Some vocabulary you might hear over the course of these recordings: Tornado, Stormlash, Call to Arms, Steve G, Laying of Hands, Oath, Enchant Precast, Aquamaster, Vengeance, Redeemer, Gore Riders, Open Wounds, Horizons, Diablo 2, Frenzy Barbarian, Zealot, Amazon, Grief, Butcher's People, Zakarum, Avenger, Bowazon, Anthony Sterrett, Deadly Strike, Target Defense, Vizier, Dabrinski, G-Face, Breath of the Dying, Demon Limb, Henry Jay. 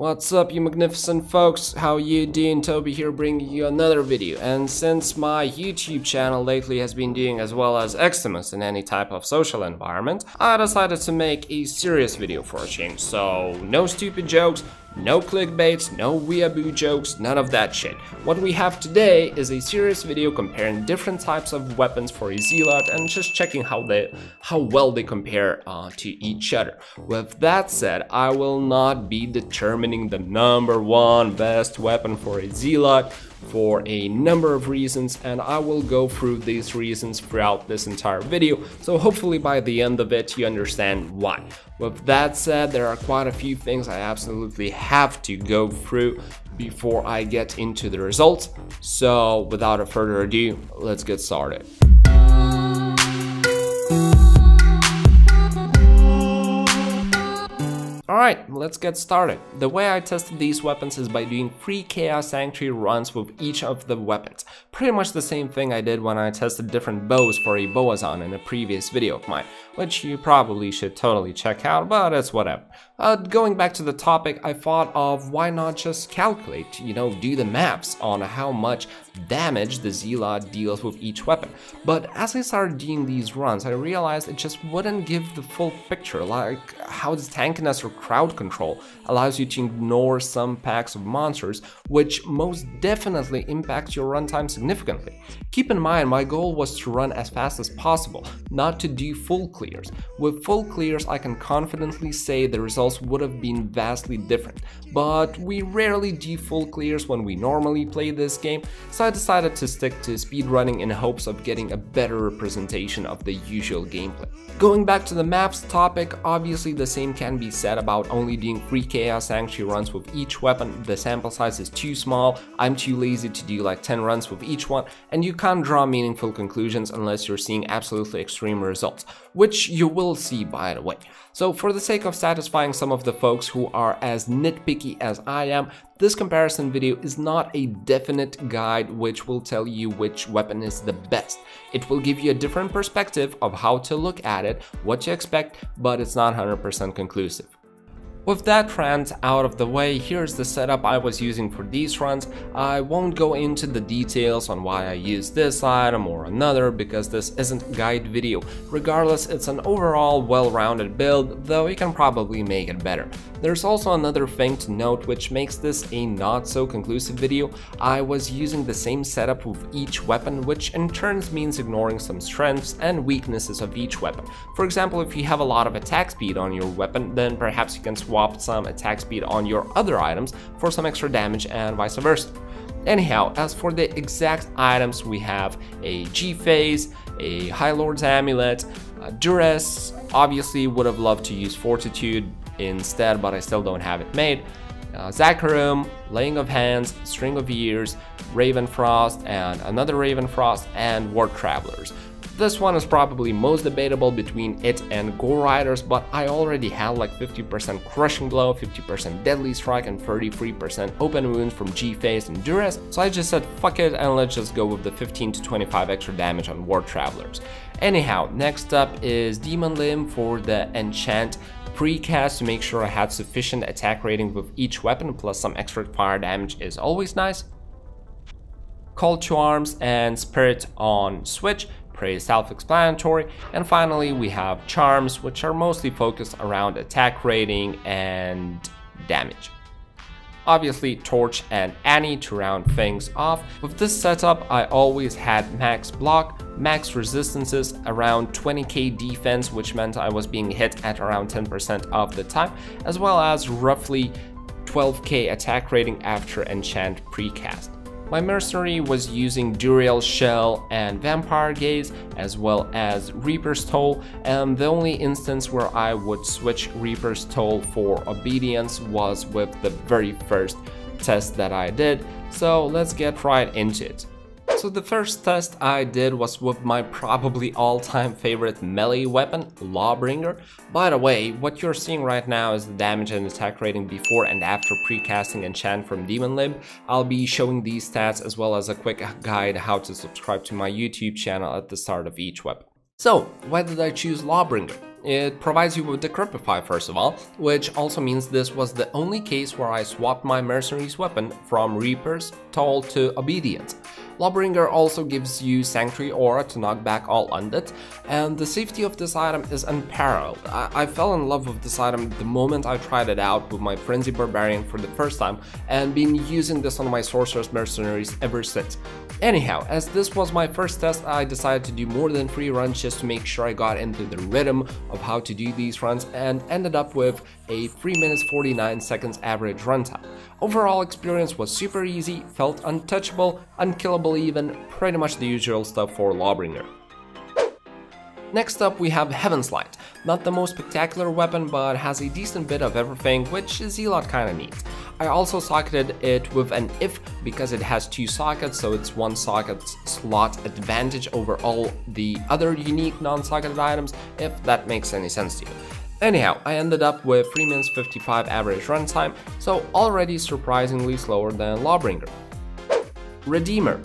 What's up, you magnificent folks? How you doing? Toby here, bringing you another video. And since my YouTube channel lately has been doing as well as eczemas in any type of social environment, I decided to make a serious video for a change. So no stupid jokes, no clickbaits, no weeaboo jokes, none of that shit. What we have today is a serious video comparing different types of weapons for a Zealot and just checking how well they compare to each other. With that said, I will not be determining the number one best weapon for a Zealot for a number of reasons, and I will go through these reasons throughout this entire video, so hopefully by the end of it you understand why. With that said, there are quite a few things I absolutely have to go through before I get into the results, so without further ado, let's get started. Alright, let's get started. The way I tested these weapons is by doing 3 Chaos Sanctuary runs with each of the weapons. Pretty much the same thing I did when I tested different bows for a Bowazon in a previous video of mine, which you probably should totally check out, but it's whatever. Going back to the topic, I thought of why not just calculate, you know, do the maps on how much damage the Zealot deals with each weapon. But as I started doing these runs, I realized it just wouldn't give the full picture, like how the tankiness or crowd control allows you to ignore some packs of monsters, which most definitely impacts your runtime significantly. Keep in mind, my goal was to run as fast as possible, not to do full clears. With full clears, I can confidently say the results would have been vastly different, but we rarely do full clears when we normally play this game, so I decided to stick to speedrunning in hopes of getting a better representation of the usual gameplay. Going back to the maps topic, obviously the same can be said about only doing 3 Chaos Sanctuary runs with each weapon. The sample size is too small, I'm too lazy to do like 10 runs with each one, and you can't draw meaningful conclusions unless you're seeing absolutely extreme results, which you will see by the way. So for the sake of satisfying some of the folks who are as nitpicky as I am, this comparison video is not a definite guide which will tell you which weapon is the best. It will give you a different perspective of how to look at it, what to expect, but it's not 100% conclusive. With that rant out of the way, here's the setup I was using for these runs. I won't go into the details on why I use this item or another because this isn't a guide video. Regardless, it's an overall well-rounded build, though you can probably make it better. There's also another thing to note which makes this a not so conclusive video. I was using the same setup with each weapon, which in turn means ignoring some strengths and weaknesses of each weapon. For example, if you have a lot of attack speed on your weapon, then perhaps you can swap some attack speed on your other items for some extra damage and vice versa. Anyhow, as for the exact items, we have a G-Face, a High Lord's Amulet, Duress. Obviously would have loved to use Fortitude instead, but I still don't have it made. Zakarum, Laying of Hands, String of Years, Ravenfrost and another Ravenfrost, and War Travelers. This one is probably most debatable between it and Gore Riders, but I already had like 50% Crushing Blow, 50% Deadly Strike, and 33% Open Wounds from G-Face and Duress, so I just said fuck it and let's just go with the 15 to 25 extra damage on War Travelers. Anyhow, next up is Demon Limb for the Enchant Precast to make sure I had sufficient attack rating with each weapon, plus some extra fire damage is always nice. Call to Arms and Spirit on Switch, pretty self-explanatory, and finally we have charms, which are mostly focused around attack rating and damage. Obviously Torch and Annie to round things off. With this setup I always had max block, max resistances, around 20k defense, which meant I was being hit at around 10% of the time, as well as roughly 12k attack rating after Enchant Precast. My mercenary was using Duriel Shell and Vampire Gaze, as well as Reaper's Toll, and the only instance where I would switch Reaper's Toll for Obedience was with the very first test that I did, so let's get right into it. So the first test I did was with my probably all-time favorite melee weapon, Lawbringer. By the way, what you're seeing right now is the damage and attack rating before and after precasting Enchant from Demon Limb. I'll be showing these stats as well as a quick guide how to subscribe to my YouTube channel at the start of each weapon. So, why did I choose Lawbringer? It provides you with Decrepify first of all, which also means this was the only case where I swapped my mercenary's weapon from Reaper's Toll to Obedience. Lawbringer also gives you Sanctuary Aura to knock back all undead, and the safety of this item is unparalleled. I fell in love with this item the moment I tried it out with my Frenzy Barbarian for the first time, and been using this on my Sorcerer's Mercenaries ever since. Anyhow, as this was my first test, I decided to do more than 3 runs just to make sure I got into the rhythm of how to do these runs, and ended up with a 3 minutes 49 seconds average runtime. Overall experience was super easy, felt untouchable, unkillable even, pretty much the usual stuff for Lawbringer. Next up we have Heaven's Light. Not the most spectacular weapon, but has a decent bit of everything, which Zealot kinda needs. I also socketed it with an if because it has 2 sockets, so it's 1 socket slot advantage over all the other unique non-socketed items, if that makes any sense to you. Anyhow, I ended up with 3 minutes 55 average runtime, so already surprisingly slower than Lawbringer. Redeemer.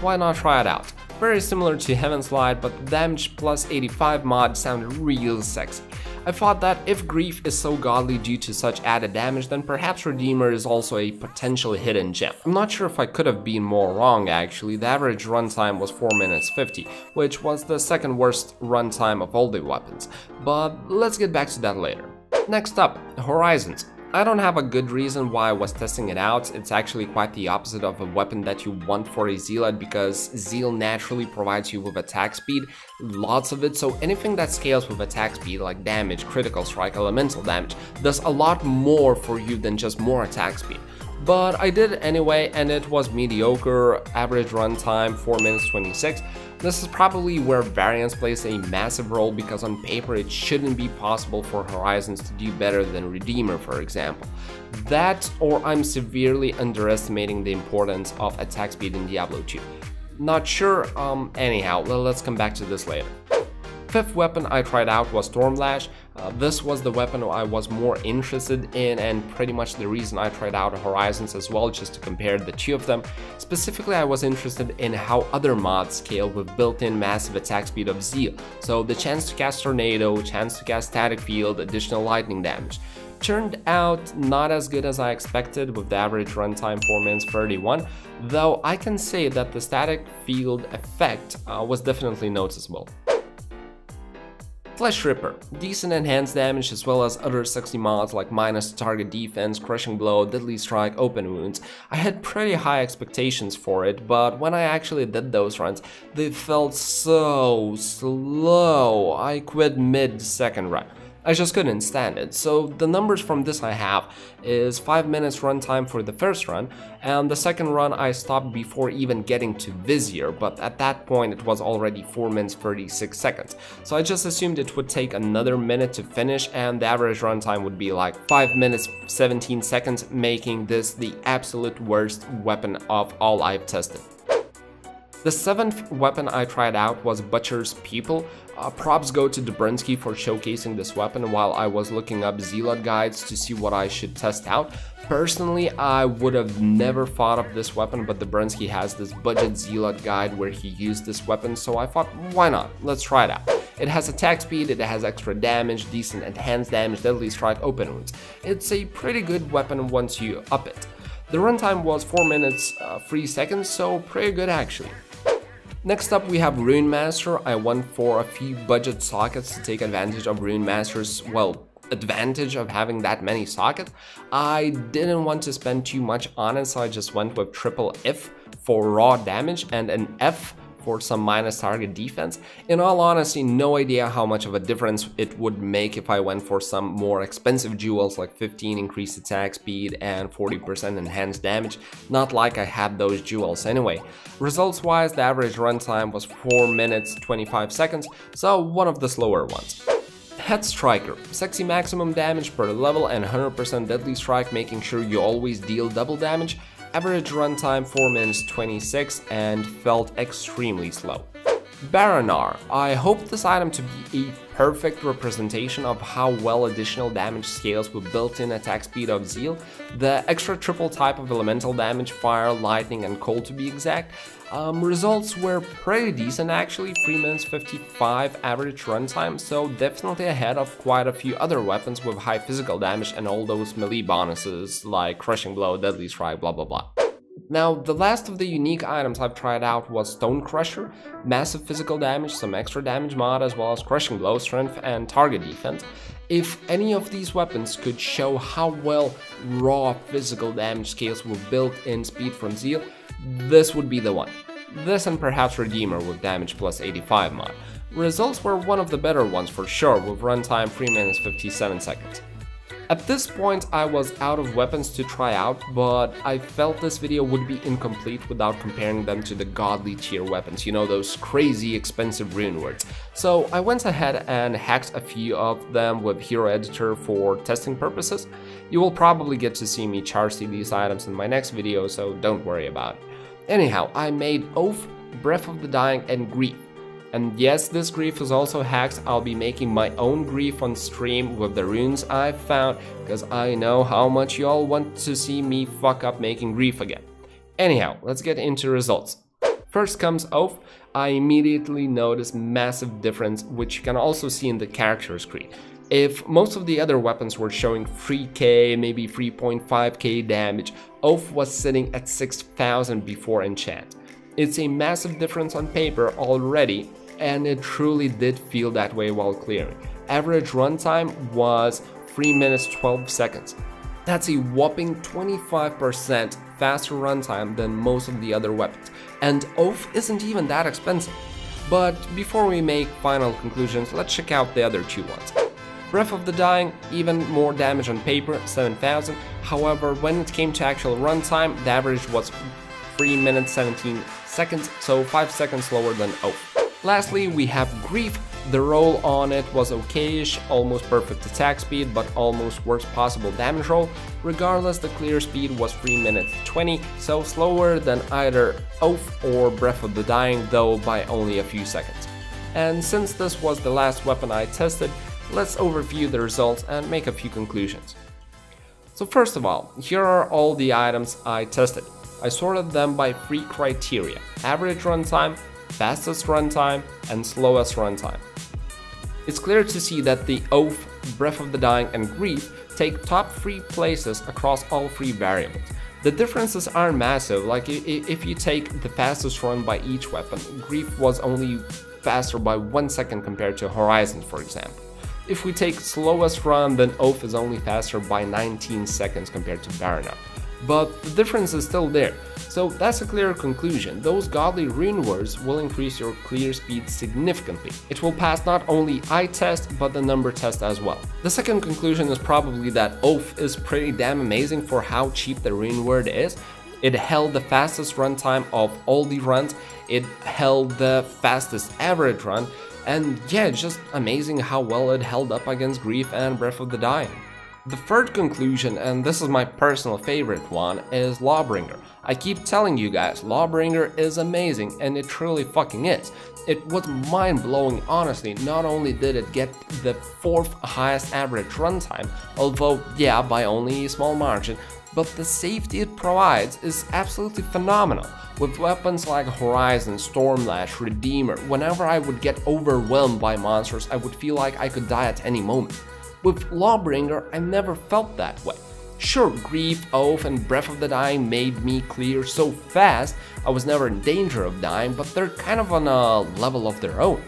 Why not try it out? Very similar to Heaven's Light, but the damage plus 85 mod sounded real sexy. I thought that if Grief is so godly due to such added damage, then perhaps Redeemer is also a potential hidden gem. I'm not sure if I could have been more wrong actually. The average runtime was 4 minutes 50, which was the second worst runtime of all the weapons, but let's get back to that later. Next up, Horizons. I don't have a good reason why I was testing it out. It's actually quite the opposite of a weapon that you want for a Zealot, because Zeal naturally provides you with attack speed, lots of it, so anything that scales with attack speed like damage, critical strike, elemental damage does a lot more for you than just more attack speed. But I did it anyway, and it was mediocre, average runtime 4 minutes 26. This is probably where variance plays a massive role, because on paper it shouldn't be possible for Horizons to do better than Redeemer, for example. That, or I'm severely underestimating the importance of attack speed in Diablo 2. Not sure, anyhow, let's come back to this later. Fifth weapon I tried out was Stormlash. This was the weapon I was more interested in, and pretty much the reason I tried out Horizons as well, just to compare the two of them. Specifically, I was interested in how other mods scale with built-in massive attack speed of Zeal, so the chance to cast Tornado, chance to cast Static Field, additional lightning damage. Turned out not as good as I expected, with the average runtime 4 minutes 31, though I can say that the Static Field effect was definitely noticeable. Flesh Ripper. Decent enhanced damage as well as other sexy mods like minus Target Defense, Crushing Blow, Deadly Strike, Open Wounds. I had pretty high expectations for it, but when I actually did those runs, they felt so slow. I quit mid-second run. I just couldn't stand it. So the numbers from this I have is 5 minutes runtime for the first run, and the second run I stopped before even getting to Vizier, but at that point it was already 4 minutes 36 seconds. So I just assumed it would take another minute to finish, and the average runtime would be like 5 minutes 17 seconds, making this the absolute worst weapon of all I've tested. The 7th weapon I tried out was Butcher's People. Props go to Dabrinski for showcasing this weapon while I was looking up Zealot guides to see what I should test out. Personally, I would have never thought of this weapon, but Dabrinski has this budget Zealot guide where he used this weapon, so I thought, why not? Let's try it out. It has attack speed, it has extra damage, decent enhanced damage, deadly strike, open wounds. It's a pretty good weapon once you up it. The runtime was 4 minutes 3 seconds, so pretty good actually. Next up we have Rune Master. I went for a few budget sockets to take advantage of Rune Master's, well, advantage of having that many sockets. I didn't want to spend too much on it, so I just went with triple F for raw damage and an F for some minus target defense. In all honesty, no idea how much of a difference it would make if I went for some more expensive jewels like 15 increased attack speed and 40% enhanced damage. Not like I had those jewels anyway. Results wise, the average runtime was 4 minutes 25 seconds, so one of the slower ones. Head Striker. Sexy maximum damage per level and 100% deadly strike, making sure you always deal double damage. Average runtime 4 minutes 26 and felt extremely slow. Baranar. I hoped this item to be a perfect representation of how well additional damage scales with built-in attack speed of Zeal. The extra triple type of elemental damage, fire, lightning and cold to be exact. Results were pretty decent actually, 3 minutes 55 average runtime, so definitely ahead of quite a few other weapons with high physical damage and all those melee bonuses like Crushing Blow, Deadly Strike, blah blah blah. Now, the last of the unique items I've tried out was Stone Crusher, massive physical damage, some extra damage mod, as well as Crushing Blow, Strength and Target Defense. If any of these weapons could show how well raw physical damage scales were built in Speed from Zeal, this would be the one. This and perhaps Redeemer with damage plus 85 mod. Results were one of the better ones for sure, with runtime 3 minutes 57 seconds. At this point I was out of weapons to try out, but I felt this video would be incomplete without comparing them to the godly tier weapons, you know, those crazy expensive rune words. So I went ahead and hacked a few of them with Hero Editor for testing purposes. You will probably get to see me charge these items in my next video, so don't worry about it. Anyhow, I made Oath, Breath of the Dying and Grief. And yes, this Grief is also hacked. I'll be making my own Grief on stream with the runes I've found, because I know how much y'all want to see me fuck up making Grief again. Anyhow, let's get into results. First comes Oath. I immediately noticed massive difference, which you can also see in the character screen. If most of the other weapons were showing 3k, maybe 3.5k damage, Oath was sitting at 6,000 before enchant. It's a massive difference on paper already, and it truly did feel that way while clearing. Average runtime was 3 minutes 12 seconds. That's a whopping 25% faster runtime than most of the other weapons, and Oath isn't even that expensive. But before we make final conclusions, let's check out the other two ones. Breath of the Dying, even more damage on paper, 7,000, however when it came to actual runtime, the average was 3 minutes 17 seconds, so 5 seconds lower than Oath. Lastly, we have Grief. The roll on it was okayish, almost perfect attack speed, but almost worst possible damage roll. Regardless, the clear speed was 3 minutes 20, so slower than either Oath or Breath of the Dying, though by only a few seconds. And since this was the last weapon I tested, let's overview the results and make a few conclusions. So first of all, here are all the items I tested. I sorted them by 3 criteria: average runtime, fastest runtime, and slowest runtime. It's clear to see that the Oath, Breath of the Dying, and Grief take top 3 places across all 3 variables. The differences aren't massive, like if you take the fastest run by each weapon, Grief was only faster by 1 second compared to Horizons, for example. If we take slowest run, then Oath is only faster by 19 seconds compared to Baranar. But the difference is still there, so that's a clear conclusion. Those godly rune words will increase your clear speed significantly. It will pass not only eye test, but the number test as well. The second conclusion is probably that Oath is pretty damn amazing for how cheap the rune word is. It held the fastest runtime of all the runs, it held the fastest average run, and yeah, it's just amazing how well it held up against Grief and Breath of the Dying. The third conclusion, and this is my personal favorite one, is Lawbringer. I keep telling you guys, Lawbringer is amazing, and it truly fucking is. It was mind-blowing, honestly. Not only did it get the 4th highest average runtime, although yeah, by only a small margin, but the safety it provides is absolutely phenomenal. With weapons like Horizons, Stormlash, Redeemer, whenever I would get overwhelmed by monsters, I would feel like I could die at any moment. With Lawbringer, I never felt that way. Sure, Grief, Oath, and Breath of the Dying made me clear so fast I was never in danger of dying, but they're kind of on a level of their own.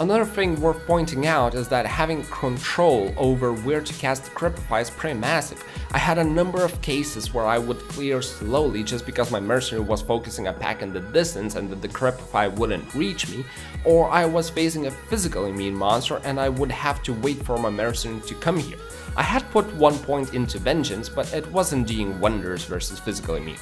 Another thing worth pointing out is that having control over where to cast Decrepify is pretty massive. I had a number of cases where I would clear slowly just because my mercenary was focusing a pack in the distance and the Decrepify wouldn't reach me, or I was facing a physically mean monster and I would have to wait for my mercenary to come here. I had put 1 point into Vengeance, but it wasn't doing wonders versus physically mean.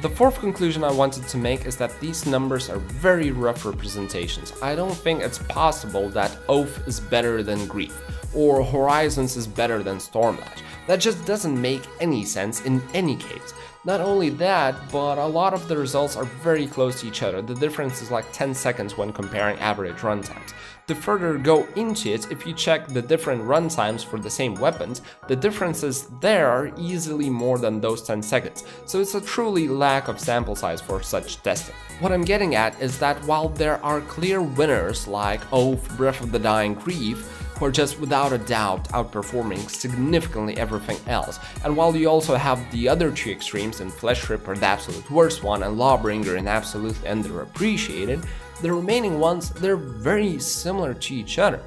The fourth conclusion I wanted to make is that these numbers are very rough representations. I don't think it's possible that Oath is better than Grief, or Horizons is better than Stormlash. That just doesn't make any sense in any case. Not only that, but a lot of the results are very close to each other. The difference is like 10 seconds when comparing average runtimes. To further go into it, if you check the different runtimes for the same weapons, the differences there are easily more than those 10 seconds, so it's a truly lack of sample size for such testing. What I'm getting at is that while there are clear winners like Oath, Breath of the Dying, Grief, who are just without a doubt outperforming significantly everything else, and while you also have the other two extremes in Flesh Ripper, the absolute worst one, and Lawbringer, and absolutely underappreciated, the remaining ones, they're very similar to each other.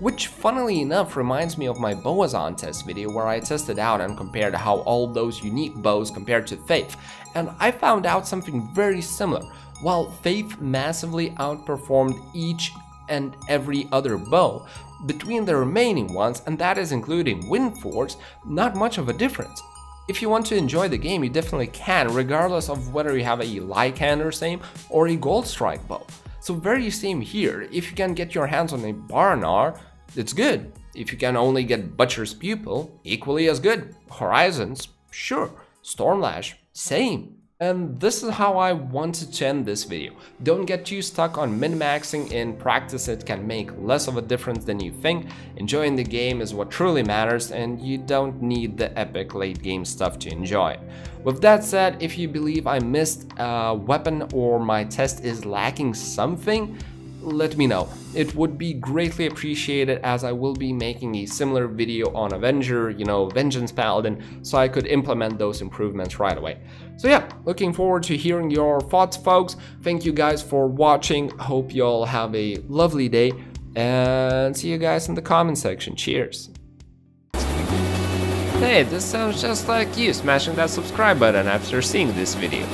Which funnily enough reminds me of my Bowazon test video where I tested out and compared how all those unique bows compared to Faith, and I found out something very similar. While Faith massively outperformed each and every other bow, between the remaining ones, and that is including Windforge, not much of a difference. If you want to enjoy the game, you definitely can, regardless of whether you have a Lycander same or a Gold Strike bow. So very same here, if you can get your hands on a Baranar, it's good. If you can only get Butcher's Pupil, equally as good. Horizons, sure. Stormlash, same. And this is how I wanted to end this video. Don't get too stuck on min-maxing. In practice, it can make less of a difference than you think. Enjoying the game is what truly matters, and you don't need the epic late game stuff to enjoy it. With that said, if you believe I missed a weapon or my test is lacking something, let me know. It would be greatly appreciated, as I will be making a similar video on Avenger, you know, Vengeance Paladin, so I could implement those improvements right away. So yeah, looking forward to hearing your thoughts, folks. Thank you guys for watching. Hope you all have a lovely day, and see you guys in the comment section. Cheers. Hey, this sounds just like you smashing that subscribe button after seeing this video.